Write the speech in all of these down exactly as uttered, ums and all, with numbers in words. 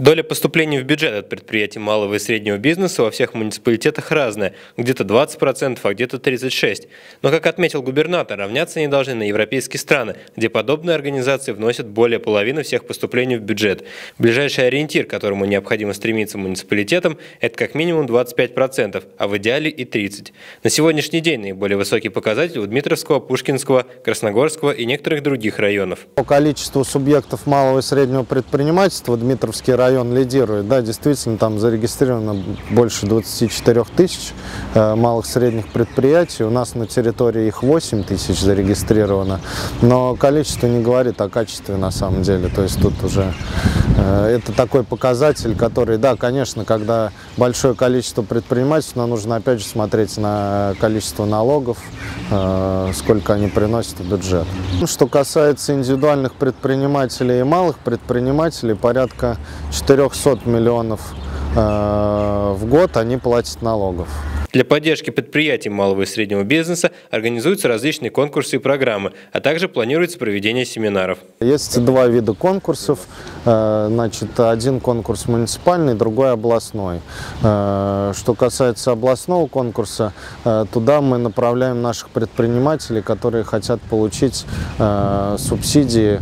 Доля поступлений в бюджет от предприятий малого и среднего бизнеса во всех муниципалитетах разная, где-то двадцать процентов, а где-то тридцать шесть процентов. Но, как отметил губернатор, равняться они должны на европейские страны, где подобные организации вносят более половины всех поступлений в бюджет. Ближайший ориентир, к которому необходимо стремиться муниципалитетам, это как минимум двадцать пять процентов, а в идеале и тридцать процентов. На сегодняшний день наиболее высокий показатель у Дмитровского, Пушкинского, Красногорского и некоторых других районов. По количеству субъектов малого и среднего предпринимательства Дмитровский район район лидирует. Да, действительно, там зарегистрировано больше двадцати четырёх тысяч э, малых и средних предприятий. У нас на территории их восемь тысяч зарегистрировано. Но количество не говорит о качестве на самом деле. То есть тут уже э, это такой показатель, который, да, конечно, когда большое количество предпринимательств, нам нужно опять же смотреть на количество налогов, э, сколько они приносят в бюджет. Что касается индивидуальных предпринимателей и малых предпринимателей, порядка четырёхсот миллионов э, в год они платят налогов. Для поддержки предприятий малого и среднего бизнеса организуются различные конкурсы и программы, а также планируется проведение семинаров. Есть два вида конкурсов. Значит, один конкурс муниципальный, другой областной. Что касается областного конкурса, туда мы направляем наших предпринимателей, которые хотят получить субсидии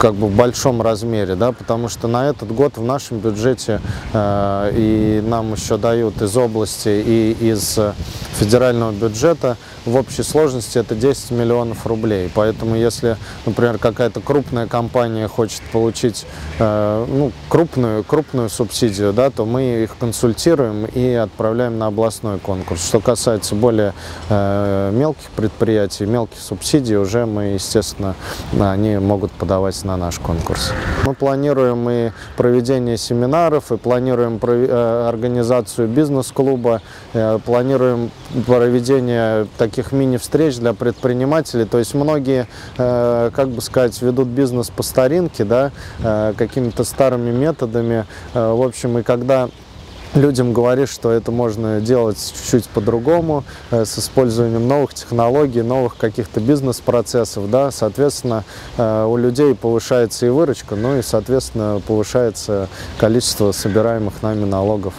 как бы в большом размере, да, потому что на этот год в нашем бюджете и нам еще дают из области и из федерального бюджета в общей сложности это десять миллионов рублей. Поэтому если, например, какая-то крупная компания хочет получить э, ну, крупную, крупную субсидию, да, то мы их консультируем и отправляем на областной конкурс. Что касается более э, мелких предприятий, мелких субсидий, уже мы, естественно, они могут подавать на наш конкурс. Мы планируем и проведение семинаров, и планируем организацию бизнес-клуба, планируем проведение таких мини-встреч для предпринимателей. То есть многие, как бы сказать, ведут бизнес по старинке, да, какими-то старыми методами. В общем, и когда людям говоришь, что это можно делать чуть-чуть по-другому, с использованием новых технологий, новых каких-то бизнес-процессов, да, соответственно, у людей повышается и выручка, ну и, соответственно, повышается количество собираемых нами налогов.